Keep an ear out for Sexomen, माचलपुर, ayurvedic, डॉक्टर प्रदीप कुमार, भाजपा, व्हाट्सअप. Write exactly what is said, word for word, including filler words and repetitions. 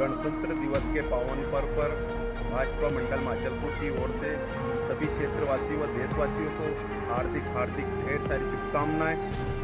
गणतंत्र दिवस के पावन पर्व पर भाजपा मंडल माचलपुर की ओर से सभी क्षेत्रवासी व देशवासियों को हार्दिक हार्दिक ढेर सारी शुभकामनाएं।